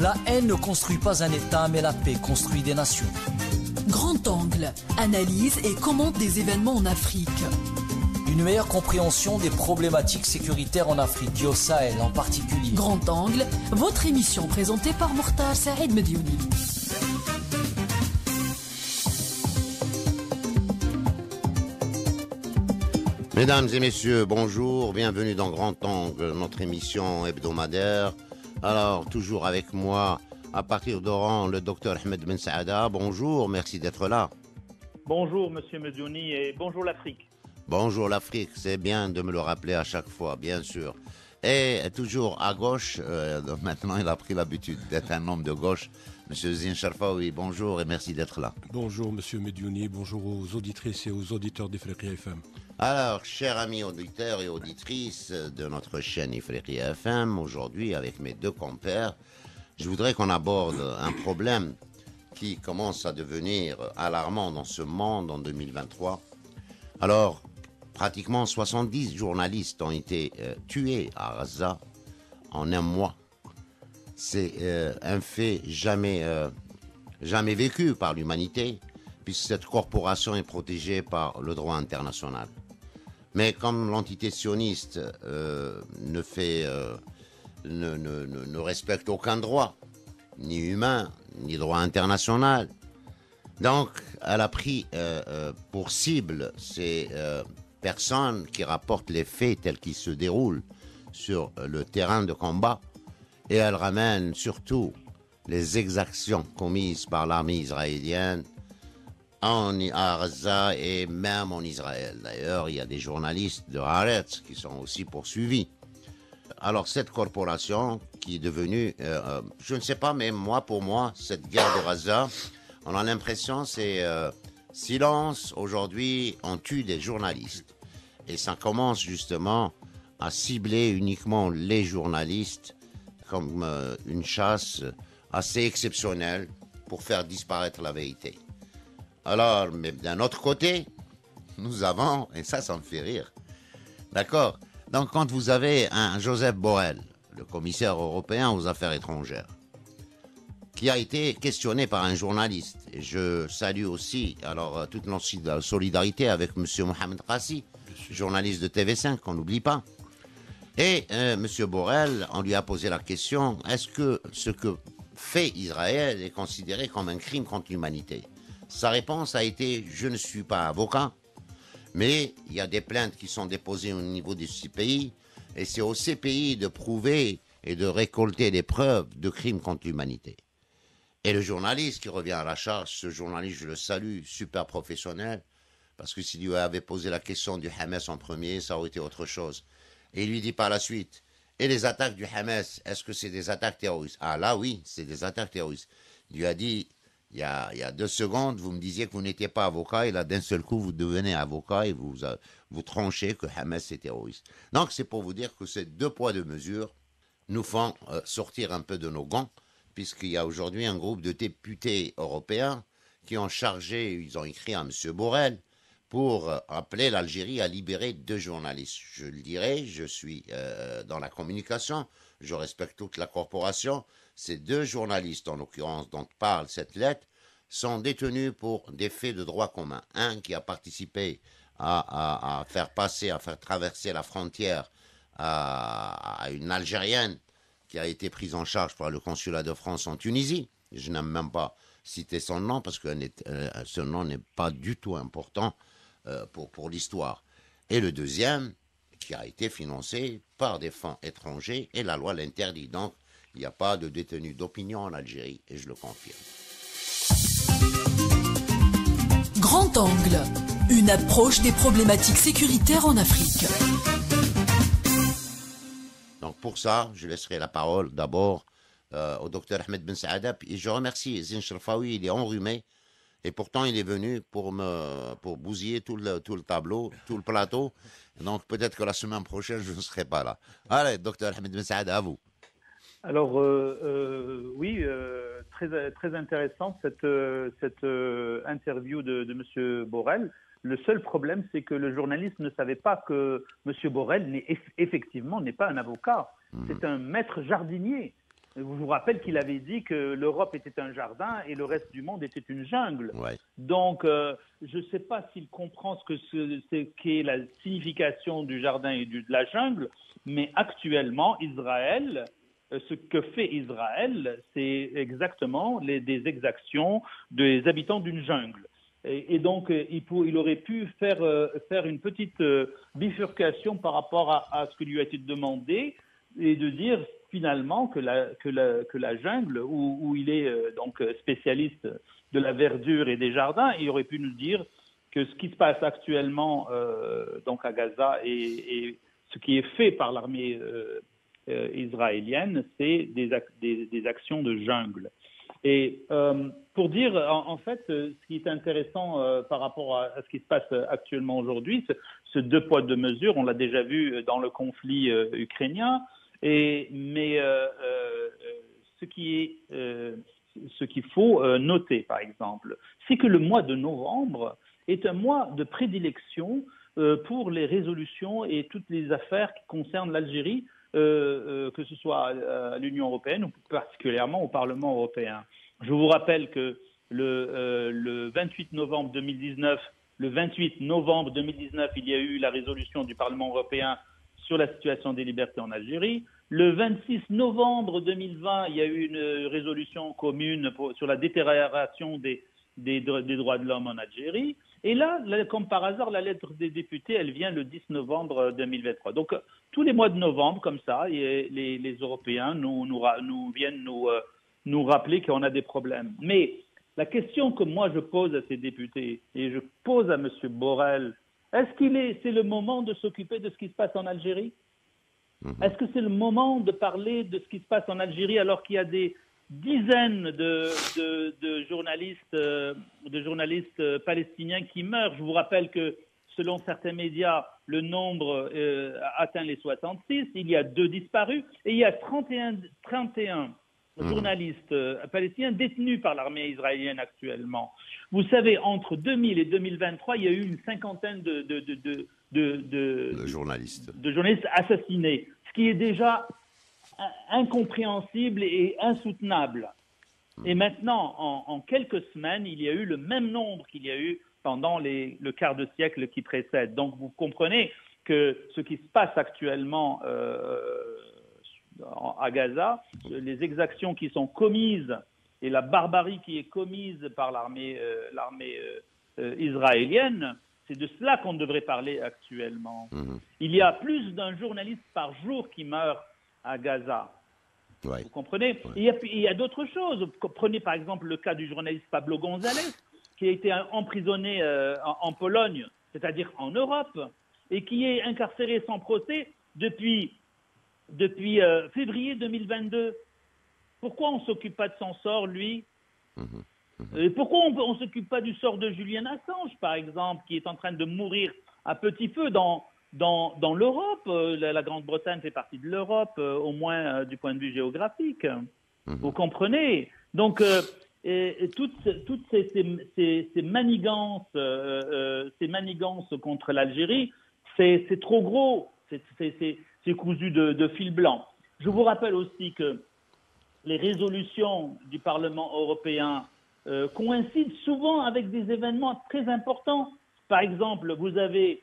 La haine ne construit pas un État, mais la paix construit des nations. Grand angle, analyse et commente des événements en Afrique. Une meilleure compréhension des problématiques sécuritaires en Afrique et au Sahel en particulier. Grand angle, votre émission présentée par Mokhtar Saïd Mediouni. Mesdames et messieurs, bonjour, bienvenue dans Grand Angle, notre émission hebdomadaire. Alors, toujours avec moi, à partir d'Oran, le docteur Ahmed Bensaada. Bonjour, merci d'être là. Bonjour, monsieur Mediouni, et bonjour l'Afrique. Bonjour l'Afrique, c'est bien de me le rappeler à chaque fois, bien sûr. Et toujours à gauche, maintenant il a pris l'habitude d'être un homme de gauche, monsieur Zine Cherfaoui, bonjour et merci d'être là. Bonjour monsieur Mediouni, bonjour aux auditrices et aux auditeurs d'Ifrikya FM. Alors, chers amis auditeurs et auditrices de notre chaîne Ifrikya FM, aujourd'hui avec mes deux compères, je voudrais qu'on aborde un problème qui commence à devenir alarmant dans ce monde en 2023. Alors, pratiquement 70 journalistes ont été tués à Gaza en un mois. C'est un fait jamais vécu par l'humanité, puisque cette corporation est protégée par le droit international. Mais comme l'entité sioniste ne respecte aucun droit, ni humain, ni droit international, donc elle a pris pour cible ces personnes qui rapportent les faits tels qu'ils se déroulent sur le terrain de combat, et elle ramène surtout les exactions commises par l'armée israélienne à Gaza et même en Israël. D'ailleurs, il y a des journalistes de Haaretz qui sont aussi poursuivis. Alors cette corporation qui est devenue, je ne sais pas, mais pour moi, cette guerre de Gaza, on a l'impression c'est silence. Aujourd'hui, on tue des journalistes. Et ça commence justement à cibler uniquement les journalistes comme une chasse assez exceptionnelle pour faire disparaître la vérité. Alors, mais d'un autre côté, nous avons, et ça me fait rire, d'accord? Donc quand vous avez un Joseph Borrell, le commissaire européen aux affaires étrangères, qui a été questionné par un journaliste. Et je salue aussi toute notre solidarité avec M. Mohamed Rassi, journaliste de TV5, qu'on n'oublie pas. Et M. Borrell, on lui a posé la question, est-ce que ce que fait Israël est considéré comme un crime contre l'humanité? Sa réponse a été, je ne suis pas avocat, mais il y a des plaintes qui sont déposées au niveau du CPI, et c'est au CPI de prouver et de récolter les preuves de crimes contre l'humanité. Et le journaliste qui revient à la charge, ce journaliste, je le salue, super professionnel, parce que s'il lui avait posé la question du Hamas en premier, ça aurait été autre chose. Et il lui dit par la suite, et les attaques du Hamas, est-ce que c'est des attaques terroristes? Ah là oui, c'est des attaques terroristes. Il lui a dit, il y a 2 secondes, vous me disiez que vous n'étiez pas avocat, et là d'un seul coup vous devenez avocat et vous tranchez que Hamas est terroriste. Donc c'est pour vous dire que ces 2 poids 2 mesures nous font sortir un peu de nos gants, puisqu'il y a aujourd'hui un groupe de députés européens qui ont chargé, ils ont écrit à M. Borrell pour appeler l'Algérie à libérer 2 journalistes. Je le dirai, je suis dans la communication, je respecte toute la corporation. Ces 2 journalistes, en l'occurrence, dont parle cette lettre, sont détenus pour des faits de droit commun. Un qui a participé à faire traverser la frontière à une Algérienne, qui a été prise en charge par le consulat de France en Tunisie. Je n'aime même pas citer son nom, parce que ce nom n'est pas du tout important pour l'histoire. Et le deuxième, qui a été financé par des fonds étrangers, et la loi l'interdit. Donc, il n'y a pas de détenus d'opinion en Algérie, et je le confirme. Grand angle, une approche des problématiques sécuritaires en Afrique. Donc pour ça, je laisserai la parole d'abord au docteur Ahmed Bensaada, et je remercie Zine Cherfaoui, il est enrhumé, et pourtant il est venu pour bousiller tout le tableau, tout le plateau, donc peut-être que la semaine prochaine je ne serai pas là. Allez, docteur Ahmed Bensaada, à vous. Alors oui, très, très intéressant cette interview de M. Borrell. Le seul problème, c'est que le journaliste ne savait pas que M. Borrell, effectivement, n'est pas un avocat. C'est un maître jardinier. Je vous rappelle qu'il avait dit que l'Europe était un jardin et le reste du monde était une jungle. Ouais. Donc, je ne sais pas s'il comprend ce qu'est la signification du jardin et de la jungle, mais actuellement, Israël, ce que fait Israël, c'est exactement des exactions des habitants d'une jungle. Et donc, il aurait pu faire une petite bifurcation par rapport à ce que lui a été demandé et de dire finalement que la jungle, où il est donc spécialiste de la verdure et des jardins, il aurait pu nous dire que ce qui se passe actuellement donc à Gaza et ce qui est fait par l'armée israélienne, c'est des actions de jungle. Et pour dire, en fait, ce qui est intéressant par rapport à ce qui se passe actuellement aujourd'hui, ce deux poids, deux mesures, on l'a déjà vu dans le conflit ukrainien, ce qu'il faut noter, par exemple, c'est que le mois de novembre est un mois de prédilection pour les résolutions et toutes les affaires qui concernent l'Algérie, que ce soit à l'Union européenne ou particulièrement au Parlement européen. Je vous rappelle que le 28 novembre 2019, il y a eu la résolution du Parlement européen sur la situation des libertés en Algérie. Le 26 novembre 2020, il y a eu une résolution commune sur la détérioration des droits de l'homme en Algérie. Et là, comme par hasard, la lettre des députés, elle vient le 10 novembre 2023. Donc, tous les mois de novembre, comme ça, les Européens viennent nous rappeler qu'on a des problèmes. Mais la question que moi je pose à ces députés, et je pose à M. Borrell, est-ce qu'il c'est le moment de s'occuper de ce qui se passe en Algérie? Est-ce que c'est le moment de parler de ce qui se passe en Algérie alors qu'il y a des dizaines de journalistes palestiniens qui meurent? Je vous rappelle que, selon certains médias, le nombre atteint les 66, il y a 2 disparus, et il y a 31 journalistes palestiniens détenus par l'armée israélienne actuellement. Vous savez, entre 2000 et 2023, il y a eu une cinquantaine de journalistes assassinés, ce qui est déjà incompréhensible et insoutenable. Et maintenant, en quelques semaines, il y a eu le même nombre qu'il y a eu pendant le quart de siècle qui précède. Donc vous comprenez que ce qui se passe actuellement à Gaza, les exactions qui sont commises et la barbarie qui est commise par l'armée israélienne, c'est de cela qu'on devrait parler actuellement. Il y a plus d'un journaliste par jour qui meurt à Gaza. Ouais. Vous comprenez? Ouais. Il y a d'autres choses. Prenez par exemple le cas du journaliste Pablo González, qui a été emprisonné en Pologne, c'est-à-dire en Europe, et qui est incarcéré sans procès depuis février 2022. Pourquoi on ne s'occupe pas de son sort, lui? Et pourquoi on ne s'occupe pas du sort de Julian Assange, par exemple, qui est en train de mourir à petit feu dans l'Europe? La Grande-Bretagne fait partie de l'Europe, au moins du point de vue géographique. Vous comprenez? Donc, toutes ces manigances, contre l'Algérie, c'est trop gros, c'est cousu de fil blanc. Je vous rappelle aussi que les résolutions du Parlement européen coïncident souvent avec des événements très importants. Par exemple, vous avez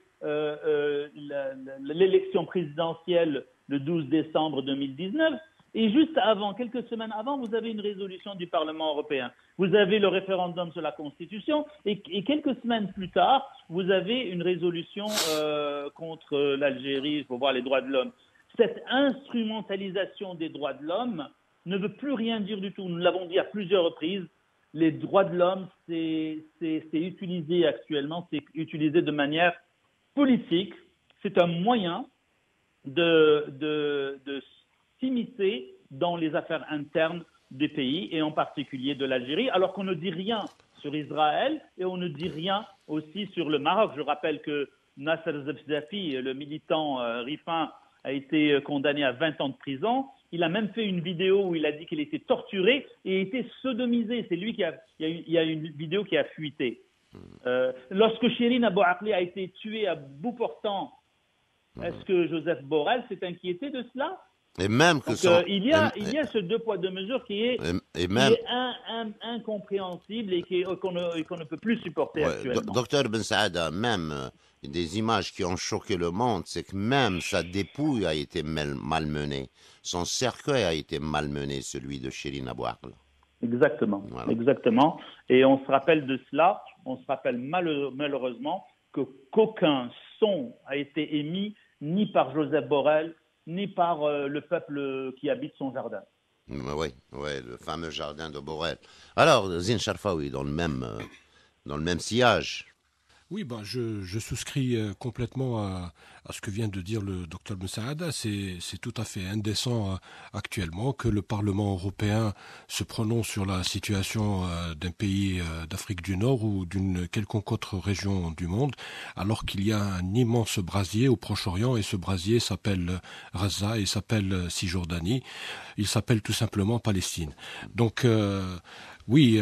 l'élection présidentielle le 12 décembre 2019. Et juste avant, quelques semaines avant, vous avez une résolution du Parlement européen. Vous avez le référendum sur la Constitution et quelques semaines plus tard, vous avez une résolution contre l'Algérie, pour voir les droits de l'homme. Cette instrumentalisation des droits de l'homme ne veut plus rien dire du tout. Nous l'avons dit à plusieurs reprises, les droits de l'homme, c'est utilisé actuellement, c'est utilisé de manière politique. C'est un moyen de s'immiscer dans les affaires internes des pays et en particulier de l'Algérie, alors qu'on ne dit rien sur Israël et on ne dit rien aussi sur le Maroc. Je rappelle que Nasser Zafzafi, le militant rifin, a été condamné à 20 ans de prison. Il a même fait une vidéo où il a dit qu'il était torturé et était sodomisé. C'est lui qui il y a une vidéo qui a fuité. Lorsque Chérine Abouakli a été tuée à bout portant, est-ce que Joseph Borrell s'est inquiété de cela? Et même que son... il y a ce deux poids deux mesures qui est incompréhensible et qu'on ne peut plus supporter actuellement. Docteur Bensaada, même des images qui ont choqué le monde, c'est que même sa dépouille a été malmenée. Son cercueil a été malmené, celui de Chérine Abouakli. Exactement, voilà. Exactement. Et on se rappelle de cela, on se rappelle malheureusement qu'aucun son a été émis ni par Joseph Borrell, ni par le peuple qui habite son jardin. Oui, oui, le fameux jardin de Borrell. Alors, Zine Cherfaoui, dans le même sillage. Oui, ben, je souscris complètement à ce que vient de dire le docteur Bensaada. C'est tout à fait indécent actuellement que le Parlement européen se prononce sur la situation d'un pays d'Afrique du Nord ou d'une quelconque autre région du monde, alors qu'il y a un immense brasier au Proche-Orient, et ce brasier s'appelle Gaza, il s'appelle Cisjordanie, il s'appelle tout simplement Palestine. Donc... Oui,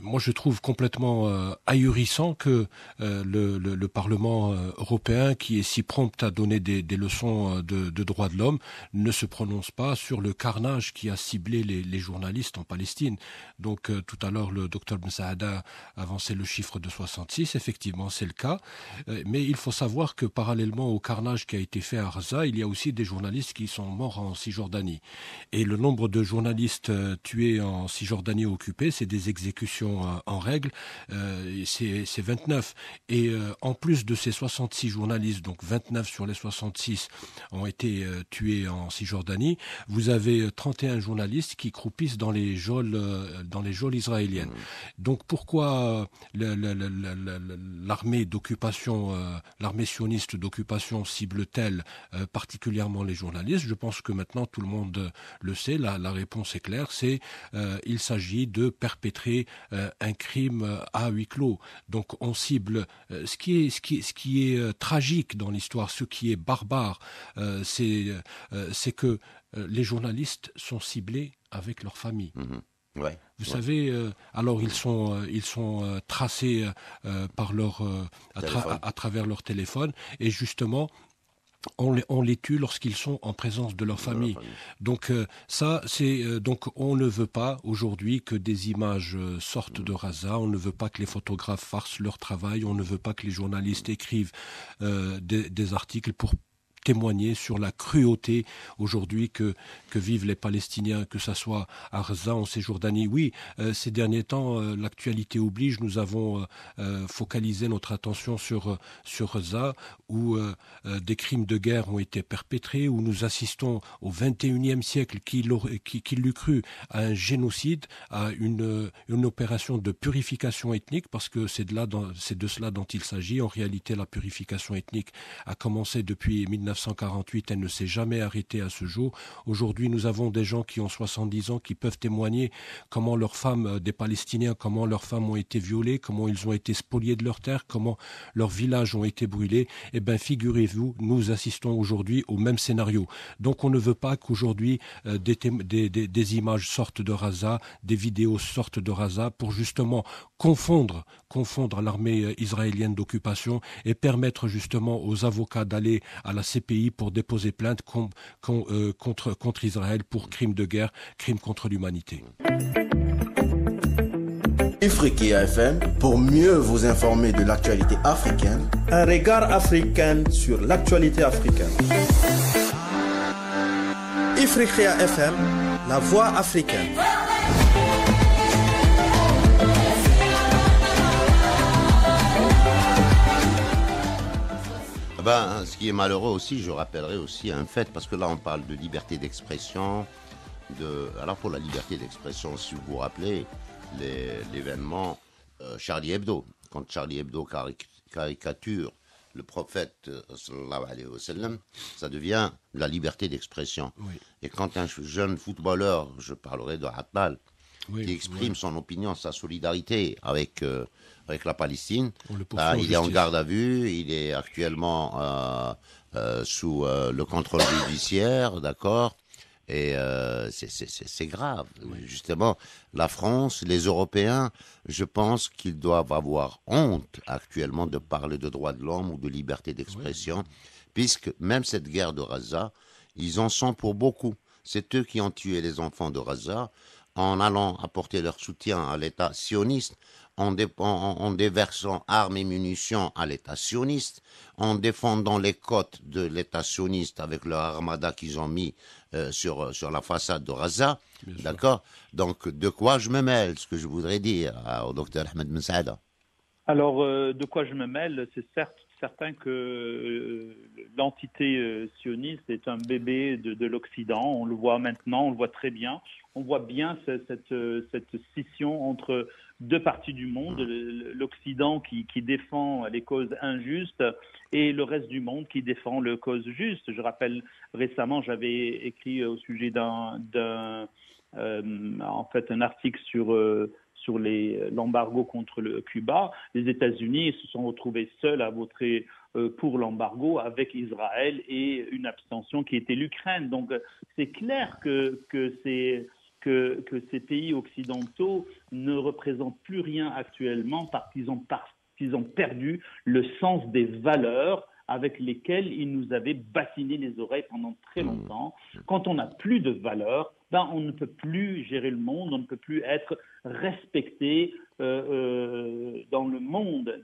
moi je trouve complètement ahurissant que le Parlement européen, qui est si prompt à donner des leçons de droits de l'homme, ne se prononce pas sur le carnage qui a ciblé les journalistes en Palestine. Donc tout à l'heure, le docteur Bensaada avançait le chiffre de 66, effectivement c'est le cas, mais il faut savoir que parallèlement au carnage qui a été fait à Gaza, il y a aussi des journalistes qui sont morts en Cisjordanie. Et le nombre de journalistes tués en Cisjordanie occupée, c'est des exécutions en règle, c'est 29. Et en plus de ces 66 journalistes, donc 29 sur les 66 ont été tués en Cisjordanie, vous avez 31 journalistes qui croupissent dans les geôles israéliennes. Donc pourquoi l'armée d'occupation, l'armée sioniste d'occupation cible-t-elle particulièrement les journalistes? Je pense que maintenant tout le monde le sait, la réponse est claire, c'est il s'agit de perpétrer un crime à huis clos. Donc on cible ce qui est tragique dans l'histoire, ce qui est barbare, c'est que les journalistes sont ciblés avec leur famille. Mmh. Ouais. Vous savez, alors ils sont tracés par leur à travers leur téléphone, et justement on les tue lorsqu'ils sont en présence de leur famille. Donc ça, c'est donc on ne veut pas aujourd'hui que des images sortent de Gaza. On ne veut pas que les photographes fassent leur travail. On ne veut pas que les journalistes écrivent des articles pour témoigner sur la cruauté aujourd'hui que vivent les Palestiniens, que ça soit à Gaza, en Cisjordanie. Oui, ces derniers temps, l'actualité oblige, nous avons focalisé notre attention sur Gaza, où des crimes de guerre ont été perpétrés, où nous assistons au XXIe siècle, qui l'eût cru, à un génocide, à une opération de purification ethnique, parce que c'est de cela dont il s'agit. En réalité, la purification ethnique a commencé depuis 1948, elle ne s'est jamais arrêtée à ce jour. Aujourd'hui, nous avons des gens qui ont 70 ans, qui peuvent témoigner comment leurs femmes, des Palestiniens, comment leurs femmes ont été violées, comment ils ont été spoliés de leurs terres, comment leurs villages ont été brûlés. Eh bien, figurez-vous, nous assistons aujourd'hui au même scénario. Donc, on ne veut pas qu'aujourd'hui, des images sortent de Gaza, des vidéos sortent de Gaza, pour justement confondre l'armée israélienne d'occupation et permettre justement aux avocats d'aller à la CPI pour déposer plainte contre Israël pour crimes de guerre, crimes contre l'humanité. Ifrikya FM, pour mieux vous informer de l'actualité africaine, un regard africain sur l'actualité africaine. Ifrikya FM, la voix africaine. Ben, ce qui est malheureux aussi, je rappellerai aussi un fait, parce que là on parle de liberté d'expression. Alors pour la liberté d'expression, si vous vous rappelez l'événement Charlie Hebdo, quand Charlie Hebdo caricature le prophète sallallahu alayhi wa sallam, ça devient la liberté d'expression. Oui. Et quand un jeune footballeur, je parlerai de Atal, qui exprime son opinion, sa solidarité avec la Palestine, il est en garde à vue, il est actuellement sous le contrôle judiciaire, d'accord, et c'est grave. Oui. Justement, la France, les Européens, je pense qu'ils doivent avoir honte actuellement de parler de droits de l'homme ou de liberté d'expression, puisque même cette guerre de Gaza, Ils en sont pour beaucoup. C'est eux qui ont tué les enfants de Gaza en allant apporter leur soutien à l'État sioniste, en déversant armes et munitions à l'État sioniste, en défendant les côtes de l'État sioniste avec leur armada qu'ils ont mis sur la façade de Gaza. D'accord ? Donc, de quoi je me mêle, ce que je voudrais dire au docteur Ahmed Bensaada. Alors, de quoi je me mêle, c'est certain que l'entité sioniste est un bébé de l'Occident. On le voit maintenant, on le voit très bien. On voit bien cette scission entre deux parties du monde, l'Occident qui défend les causes injustes et le reste du monde qui défend les causes justes. Je rappelle, récemment, j'avais écrit au sujet d'un article sur l'embargo contre le Cuba. Les États-Unis se sont retrouvés seuls à voter pour l'embargo avec Israël et une abstention qui était l'Ukraine. Donc c'est clair que ces pays occidentaux ne représentent plus rien actuellement parce qu'ils ont perdu le sens des valeurs avec lesquelles ils nous avaient bassiné les oreilles pendant très longtemps. Quand on n'a plus de valeurs, on ne peut plus gérer le monde, on ne peut plus être respecté dans le monde.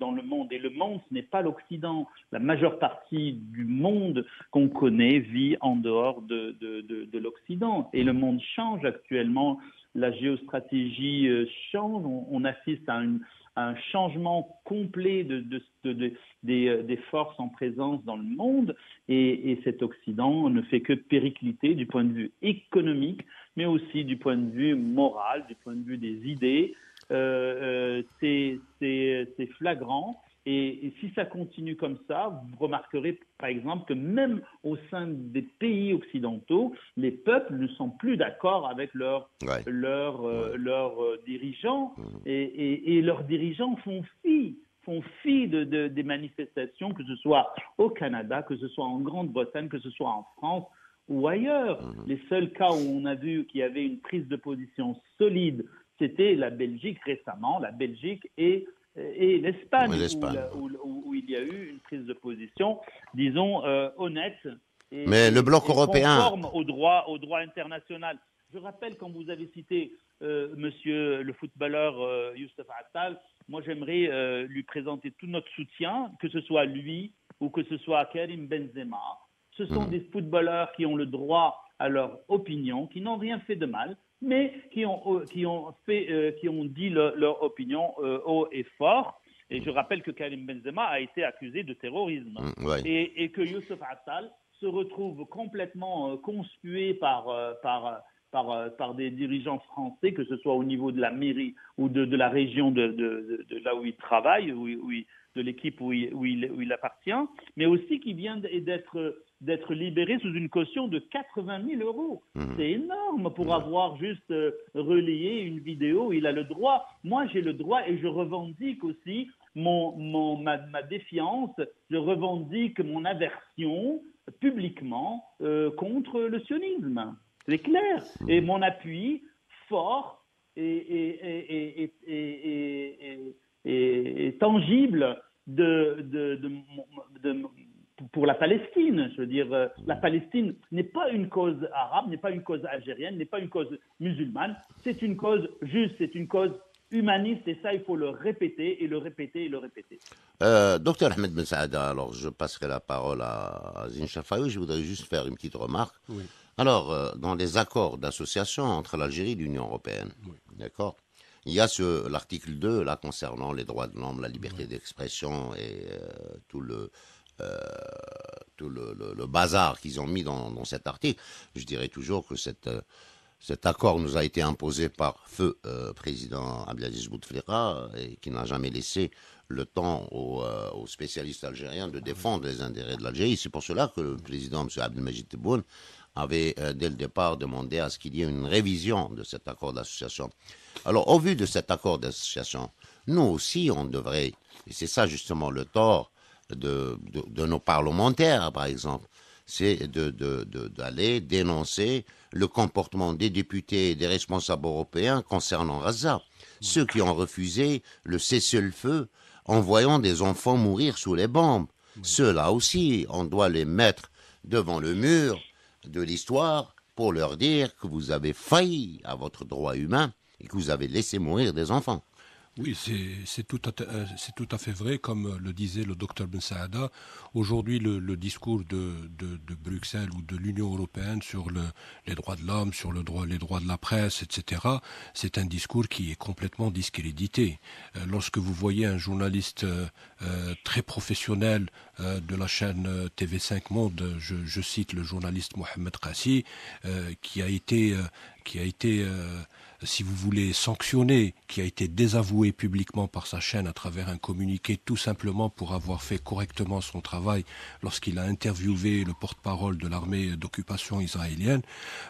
Et le monde, ce n'est pas l'Occident. La majeure partie du monde qu'on connaît vit en dehors de l'Occident. Et le monde change actuellement, la géostratégie change, on assiste à un changement complet des forces en présence dans le monde et cet Occident ne fait que péricliter du point de vue économique, mais aussi du point de vue moral, du point de vue des idées. C'est flagrant et si ça continue comme ça, vous remarquerez par exemple que même au sein des pays occidentaux, les peuples ne sont plus d'accord avec leurs dirigeants et leurs dirigeants font fi des manifestations, que ce soit au Canada, que ce soit en Grande-Bretagne, que ce soit en France ou ailleurs. Les seuls cas où on a vu qu'il y avait une prise de position solide, c'était la Belgique récemment, la Belgique et l'Espagne, où il y a eu une prise de position, disons, honnête et, mais le bloc européen conforme au droit international. Je rappelle, quand vous avez cité monsieur le footballeur Youcef Atal, moi j'aimerais lui présenter tout notre soutien, que ce soit lui ou que ce soit Karim Benzema. Ce sont des footballeurs qui ont le droit à leur opinion, qui n'ont rien fait de mal, mais qui ont dit leur opinion haut et fort. Et je rappelle que Karim Benzema a été accusé de terrorisme et que Youcef Atal se retrouve complètement conspué par des dirigeants français, que ce soit au niveau de la mairie ou de la région de là où il travaille, de l'équipe où il appartient, mais aussi qui vient d'être libéré sous une caution de 80 000 €. C'est énorme pour avoir juste relayé une vidéo. Il a le droit. Moi, j'ai le droit et je revendique aussi ma défiance. Je revendique mon aversion publiquement contre le sionisme. C'est clair. Et mon appui fort et tangible pour la Palestine. Je veux dire, la Palestine n'est pas une cause arabe, n'est pas une cause algérienne, n'est pas une cause musulmane, c'est une cause juste, c'est une cause humaniste, et ça, il faut le répéter, et le répéter, et le répéter. Docteur Ahmed Bensaada, alors je passerai la parole à Zine Cherfaoui, je voudrais juste faire une petite remarque. Oui. Alors, dans les accords d'association entre l'Algérie et l'Union européenne, d'accord ? Il y a l'article 2, là, concernant les droits de l'homme, la liberté d'expression et tout le bazar qu'ils ont mis dans cet article. Je dirais toujours que cet accord nous a été imposé par feu président Abdelaziz Bouteflika et qui n'a jamais laissé le temps aux spécialistes algériens de défendre les intérêts de l'Algérie. C'est pour cela que le président, M. Abdelmadjid Tebboune, avait dès le départ demandé à ce qu'il y ait une révision de cet accord d'association. Alors, au vu de cet accord d'association, nous aussi, on devrait, et c'est ça justement le tort de nos parlementaires, par exemple, c'est d'aller dénoncer le comportement des députés et des responsables européens concernant Gaza, ceux qui ont refusé le cessez-le-feu en voyant des enfants mourir sous les bombes. Ceux-là aussi, on doit les mettre devant le mur de l'histoire pour leur dire que vous avez failli à votre droit humain et que vous avez laissé mourir des enfants. Oui, c'est tout à fait vrai, comme le disait le docteur Bensaada. Aujourd'hui, le discours de Bruxelles ou de l'Union européenne sur les droits de l'homme, sur les droits de la presse, etc., c'est un discours qui est complètement discrédité. Lorsque vous voyez un journaliste très professionnel de la chaîne TV5 Monde, je cite le journaliste Mohamed Kassi, qui a été si vous voulez, sanctionné, qui a été désavoué publiquement par sa chaîne à travers un communiqué, tout simplement pour avoir fait correctement son travail lorsqu'il a interviewé le porte-parole de l'armée d'occupation israélienne.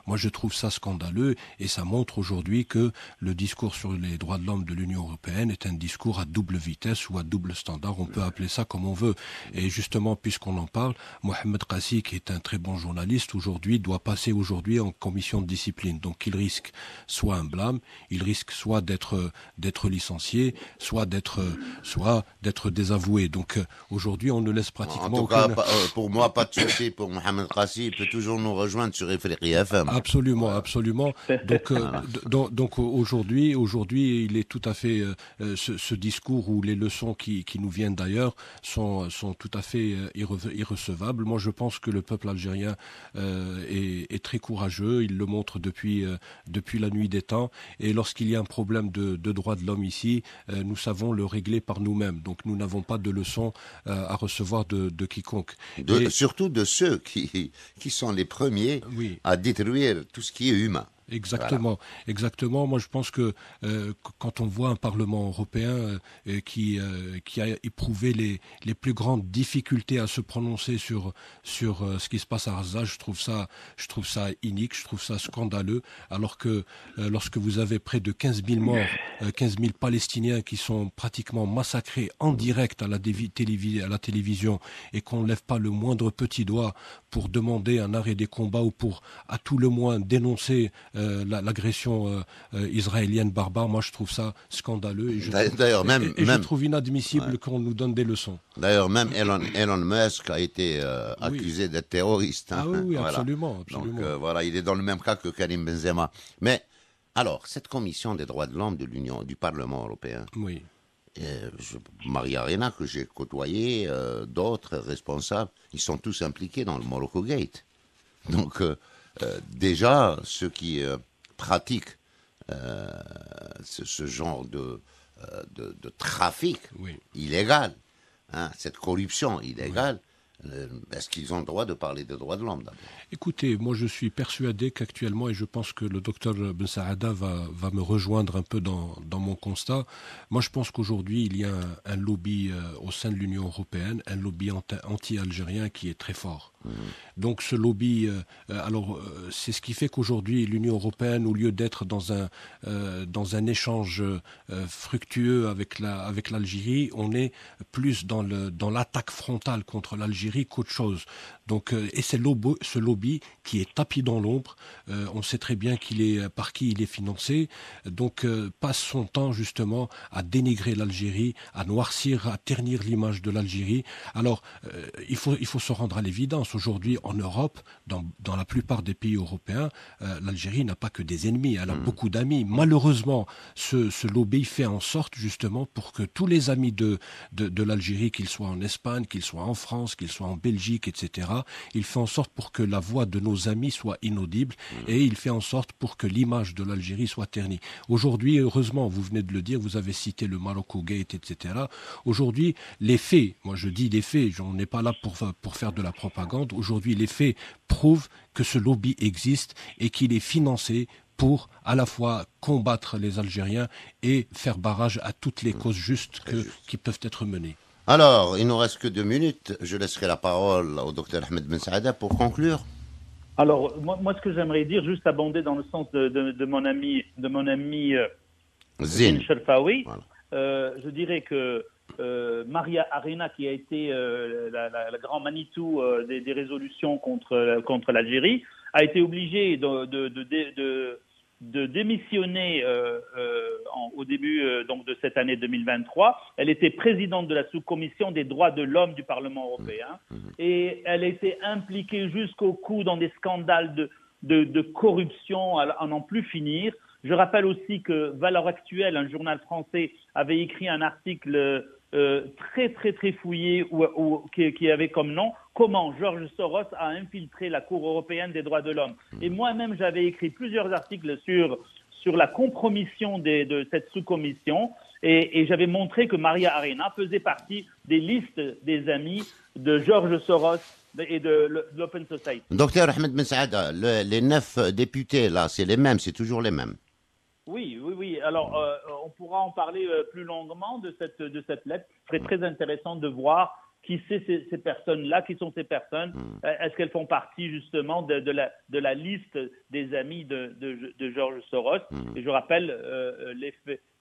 Moi, je trouve ça scandaleux et ça montre aujourd'hui que le discours sur les droits de l'homme de l'Union européenne est un discours à double vitesse ou à double standard. On peut appeler ça comme on veut. Et justement, puisqu'on en parle, Mohamed Kassi, qui est un très bon journaliste aujourd'hui, doit passer aujourd'hui en commission de discipline. Donc, il risque soit un blâme, il risque soit d'être licencié, soit d'être désavoué. Donc aujourd'hui, on ne laisse pratiquement aucun... En tout cas, pour moi, pas de souci pour Mohamed Rassi. Il peut toujours nous rejoindre sur Ifrikya FM. Absolument, absolument. Donc, aujourd'hui, il est tout à fait... ce discours ou les leçons qui nous viennent d'ailleurs sont tout à fait irrecevables. Moi, je pense que le peuple algérien est très courageux. Il le montre depuis la nuit des temps. Et lorsqu'il y a un problème de droit de l'homme ici, nous savons le régler par nous-mêmes. Donc nous n'avons pas de leçons à recevoir de quiconque. Surtout de ceux qui sont les premiers à détruire tout ce qui est humain. Exactement, voilà. Exactement. Moi, je pense que quand on voit un Parlement européen qui a éprouvé les plus grandes difficultés à se prononcer sur ce qui se passe à Gaza, je trouve ça inique, je trouve ça scandaleux. Alors que lorsque vous avez près de 15 000 morts, 15 000 Palestiniens qui sont pratiquement massacrés en direct à la télévision et qu'on ne lève pas le moindre petit doigt pour demander un arrêt des combats ou pour à tout le moins dénoncer l'agression israélienne barbare, moi je trouve ça scandaleux et je trouve inadmissible qu'on nous donne des leçons. D'ailleurs, même Elon Musk a été accusé d'être terroriste. Hein. Ah oui, voilà. Absolument. Donc voilà, il est dans le même cas que Karim Benzema. Mais alors, cette commission des droits de l'homme de l'Union, du Parlement européen, oui. Maria Arena, que j'ai côtoyé, d'autres responsables, ils sont tous impliqués dans le Morocco Gate. Donc... déjà, ceux qui pratiquent ce genre de trafic illégal, hein, cette corruption illégale, est-ce qu'ils ont le droit de parler des droits de l'homme d'abord ? Écoutez, moi je suis persuadé qu'actuellement, et je pense que le docteur Bensaada va me rejoindre un peu dans mon constat, moi je pense qu'aujourd'hui il y a un lobby au sein de l'Union européenne, un lobby anti-algérien qui est très fort. Mmh. Donc ce lobby, c'est ce qui fait qu'aujourd'hui l'Union européenne, au lieu d'être dans un échange fructueux avec l'Algérie, on est plus dans l'attaque frontale contre l'Algérie qu'autre chose. Donc, et c'est ce lobby qui est tapis dans l'ombre. On sait très bien par qui il est financé. Donc passe son temps justement à dénigrer l'Algérie, à noircir, à ternir l'image de l'Algérie. Alors il faut se rendre à l'évidence. Aujourd'hui en Europe, dans la plupart des pays européens, l'Algérie n'a pas que des ennemis, elle a beaucoup d'amis. Malheureusement, ce lobby fait en sorte justement pour que tous les amis de l'Algérie, qu'ils soient en Espagne, qu'ils soient en France, qu'ils soit en Belgique, etc. Il fait en sorte pour que la voix de nos amis soit inaudible et il fait en sorte pour que l'image de l'Algérie soit ternie. Aujourd'hui, heureusement, vous venez de le dire, vous avez cité le Morocco Gate, etc. Aujourd'hui, les faits, moi je dis les faits, on n'est pas là pour faire de la propagande, aujourd'hui les faits prouvent que ce lobby existe et qu'il est financé pour à la fois combattre les Algériens et faire barrage à toutes les causes justes qui peuvent être menées. Alors, il ne nous reste que 2 minutes. Je laisserai la parole au docteur Ahmed Bensaada pour conclure. Alors, moi ce que j'aimerais dire, juste abonder dans le sens de mon ami, Zine Cherfaoui, voilà. Je dirais que Maria Arena, qui a été la grande Manitou des résolutions contre l'Algérie, a été obligée de de démissionner au début donc de cette année 2023. Elle était présidente de la sous-commission des droits de l'homme du Parlement européen et elle a été impliquée jusqu'au cou dans des scandales de corruption à n'en plus finir. Je rappelle aussi que Valeur Actuelle, un journal français, avait écrit un article très fouillé qui avait comme nom « Comment Georges Soros a infiltré la Cour européenne des droits de l'homme ». Et moi-même, j'avais écrit plusieurs articles sur la compromission de cette sous-commission et j'avais montré que Maria Arena faisait partie des listes des amis de Georges Soros et de l'Open Society. Docteur Ahmed Bensaada, les 9 députés, là, c'est les mêmes, c'est toujours les mêmes. Oui. Alors, on pourra en parler plus longuement de cette lettre. Ce serait très intéressant de voir qui c'est ces personnes-là, qui sont ces personnes. Est-ce qu'elles font partie, justement, de la liste des amis de Georges Soros? Et je rappelle,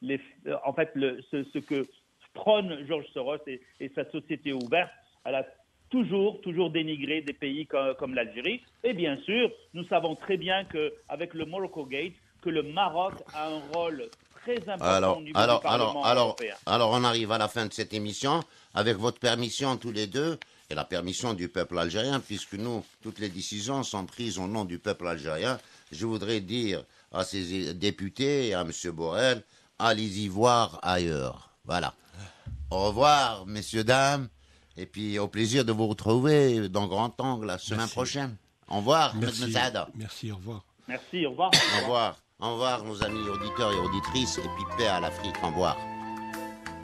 ce que prône Georges Soros et sa société ouverte, elle a toujours dénigré des pays comme l'Algérie. Et bien sûr, nous savons très bien qu'avec le Morocco Gate, que le Maroc a un rôle très important du Parlement européen. Alors, on arrive à la fin de cette émission, avec votre permission tous les deux, et la permission du peuple algérien, puisque nous, toutes les décisions sont prises au nom du peuple algérien. Je voudrais dire à ces députés et à M. Borrell, allez-y voir ailleurs. Voilà. Au revoir, messieurs, dames, et puis au plaisir de vous retrouver dans Grand Angle la semaine prochaine. Au revoir, M. Bensaada. Merci, au revoir. Merci, au revoir. Au revoir. Au revoir, nos amis auditeurs et auditrices, et puis paix à l'Afrique, au revoir.